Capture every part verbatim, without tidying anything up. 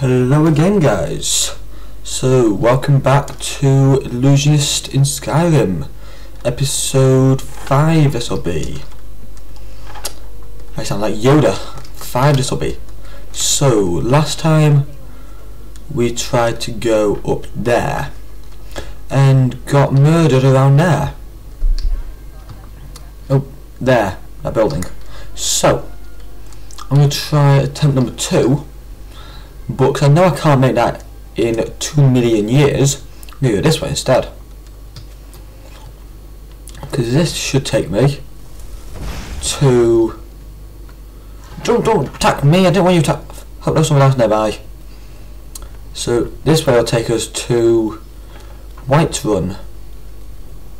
Hello again, guys. So welcome back to Illusionist in Skyrim, episode five. This will be. I sound like Yoda. Five. This will be. So last time we tried to go up there and got murdered around there. Oh, there, that building. So I'm gonna try attempt number two. But cause I know I can't make that in two million years, I'm going to go this way instead. Because this should take me to... Don't, don't attack me, I don't want you to attack... I hope there's someone else nearby. So this way will take us to Whiterun.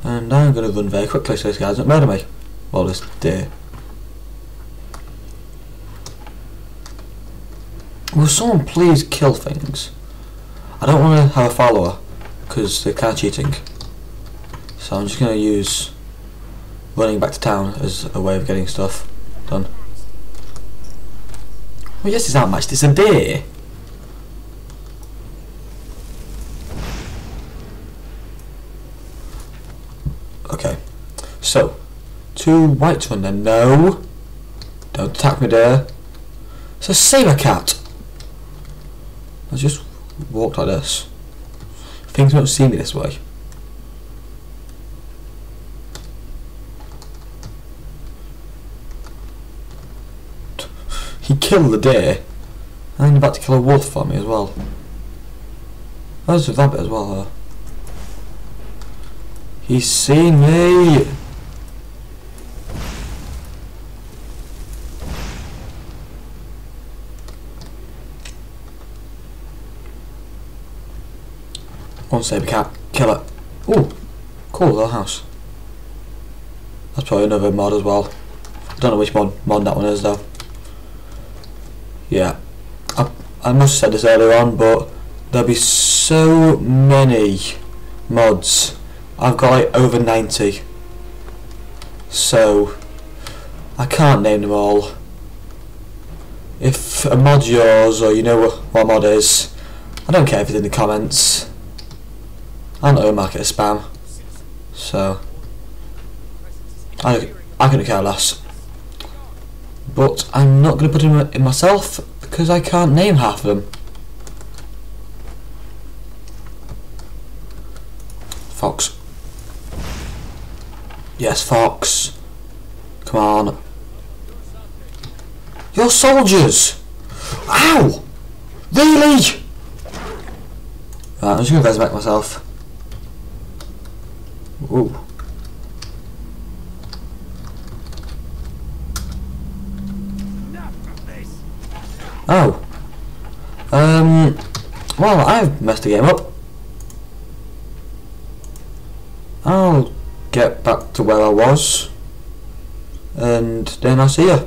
And I'm going to run very quickly so this guy doesn't murder me. Well, this deer. Will someone please kill things? I don't want to have a follower because they're kind of cheating. So I'm just going to use running back to town as a way of getting stuff done. Well, yes, it's outmatched. It's a deer. Okay. So, two white one then. No. Don't attack me there. It's a saber cat. I just walked like this. Things don't see me this way. He killed the deer. And he's about to kill a wolf for me as well. There's a rabbit as well though. He's seen me! One saber cat, kill it. Ooh, cool little house. That's probably another mod as well. I don't know which mod, mod that one is though. Yeah, I, I must have said this earlier on, but there'll be so many mods. I've got like over ninety. So, I can't name them all. If a mod's yours or you know what, what mod is, I don't care if it's in the comments. I'm not going to mark it as spam, so I, I couldn't care less. But I'm not going to put it in myself because I can't name half of them. Fox. Yes, Fox. Come on. You're soldiers! Ow! Really? Right, I'm just going to resurrect myself. Ooh. Oh. Um. Well, I've messed the game up. I'll get back to where I was, and then I'll see ya.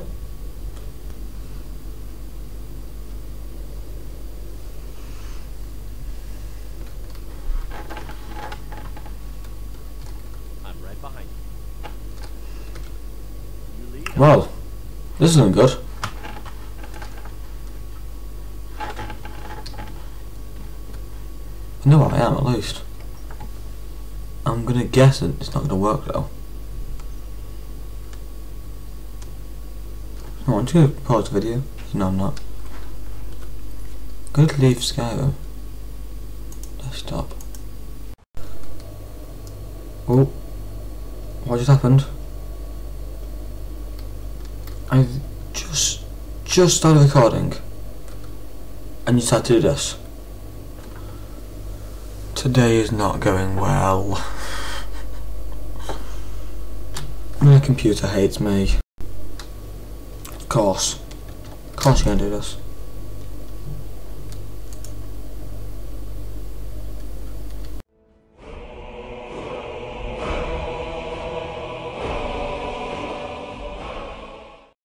Well, this isn't good. I know what I am at least. I'm gonna guess that it's not gonna work though. Oh, I'm just gonna pause the video. No, I'm not. I'm gonna leave Skyrim. Desktop. Oh, what just happened? I just just started recording and you started to do this. Today is not going well. My computer hates me. Of course. Of course you're gonna do this.